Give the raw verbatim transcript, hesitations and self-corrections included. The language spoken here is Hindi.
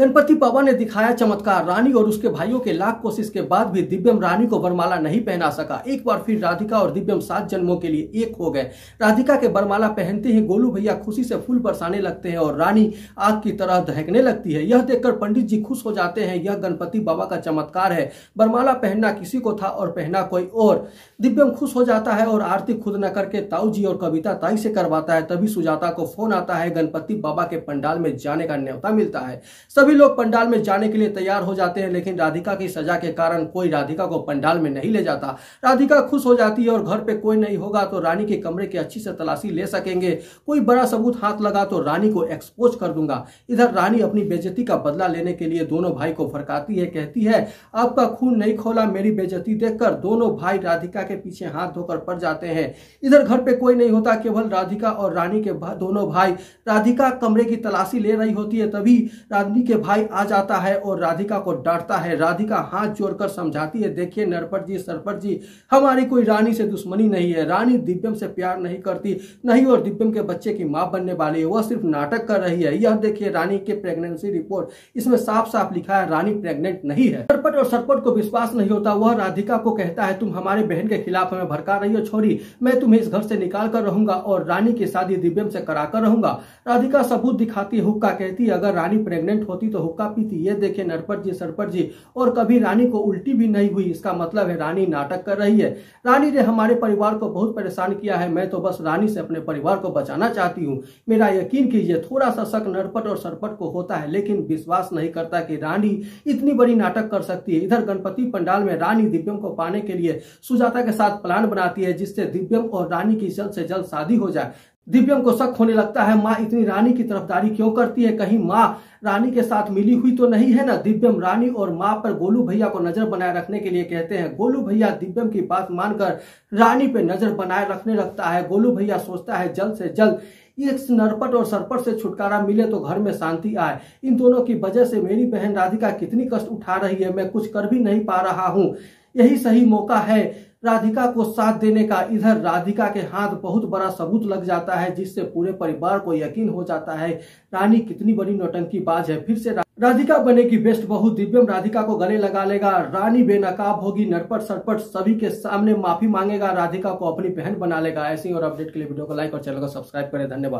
गणपति बाबा ने दिखाया चमत्कार। रानी और उसके भाइयों के लाख कोशिश के बाद भी दिव्यम रानी को वरमाला नहीं पहना सका। एक बार फिर राधिका और दिव्यम सात जन्मों के लिए एक हो गए। राधिका के वरमाला पहनते ही गोलू भैया खुशी से फूल बरसाने लगते हैं और रानी आग की तरह दहकने लगती है। यह देखकर पंडित जी खुश हो जाते हैं। यह गणपति बाबा का चमत्कार है। वरमाला पहनना किसी को था और पहना कोई और। दिव्यम खुश हो जाता है और आरती खुद न करके ताऊ जी और कविता ताई से करवाता है। तभी सुजाता को फोन आता है। गणपति बाबा के पंडाल में जाने का न्योता मिलता है। सभी लोग पंडाल में जाने के लिए तैयार हो जाते हैं, लेकिन राधिका की सजा के कारण कोई राधिका को पंडाल में नहीं ले जाता। राधिका खुश हो जाती है और घर पे कोई नहीं होगा तो रानी के कमरे की अच्छी से तलाशी ले सकेंगे। कोई बड़ा सबूत हाथ लगा तो रानी को एक्सपोज कर दूंगा। इधर रानी अपनी बेइज्जती का बदला लेने के लिए दोनों भाई को फरकाती है। कहती है आपका खून नहीं खोला, मेरी बेइज्जती देखकर दोनों भाई राधिका के पीछे हाथ धोकर पड़ जाते हैं। इधर घर पे कोई नहीं होता, केवल राधिका और रानी के दोनों भाई। राधिका कमरे की तलाशी ले रही होती है, तभी रानी के भाई आ जाता है और राधिका को डांटता है। राधिका हाथ जोड़कर समझाती है, देखिए नरपत जी सरपत जी, हमारी कोई रानी से दुश्मनी नहीं है। रानी दिव्यम से प्यार नहीं करती, नहीं और दिव्यम के बच्चे की मां बनने वाली है। वह सिर्फ नाटक कर रही है। यह देखिए रानी के प्रेगनेंसी रिपोर्ट, इसमें साफ साफ लिखा है रानी प्रेग्नेंट नहीं है। नरपत और सरपट को विश्वास नहीं होता। वह राधिका को कहता है तुम हमारे बहन के खिलाफ हमें भड़का रही हो छोरी, मैं तुम्हें इस घर से निकाल कर रहूंगा और रानी की शादी दिव्यम से करा कर रहूंगा। राधिका सबूत दिखाती है। हुक्का कहती है अगर रानी प्रेग्नेंट होती तो हुक्का पीती। ये देखे नरपत जी सरपट जी, और कभी रानी को उल्टी भी नहीं हुई। इसका मतलब है रानी नाटक कर रही है। रानी ने हमारे परिवार को बहुत परेशान किया है। मैं तो बस रानी से अपने परिवार को बचाना चाहती हूँ। मेरा यकीन कीजिए। थोड़ा सा शक नरपत और सरपट को होता है, लेकिन विश्वास नहीं करता कि रानी इतनी बड़ी नाटक कर सकती है। इधर गणपति पंडाल में रानी दिव्यम को पाने के लिए सुजाता के साथ प्लान बनाती है, जिससे दिव्यम और रानी की जल्द से जल्द शादी हो जाए। दिव्यम को शक होने लगता है माँ इतनी रानी की तरफदारी क्यों करती है, कहीं माँ रानी के साथ मिली हुई तो नहीं है ना। दिव्यम रानी और माँ पर गोलू भैया को नजर बनाए रखने के लिए कहते हैं। गोलू भैया दिव्यम की बात मानकर रानी पे नजर बनाए रखने लगता है। गोलू भैया सोचता है जल्द से जल्द इस नरपट और सरपट से छुटकारा मिले तो घर में शांति आए। इन दोनों की वजह से मेरी बहन राधिका कितनी कष्ट उठा रही है, मैं कुछ कर भी नहीं पा रहा हूँ। यही सही मौका है राधिका को साथ देने का। इधर राधिका के हाथ बहुत बड़ा सबूत लग जाता है, जिससे पूरे परिवार को यकीन हो जाता है रानी कितनी बड़ी नौटंकीबाज है। फिर से राधिका बनेगी बेस्ट बहू। दिव्यम राधिका को गले लगा लेगा। रानी बेनकाब होगी। नरपट सरपट सभी के सामने माफी मांगेगा। राधिका को अपनी बहन बना लेगा। ऐसी और अपडेट के लिए वीडियो को लाइक और चैनल को सब्सक्राइब करें। धन्यवाद।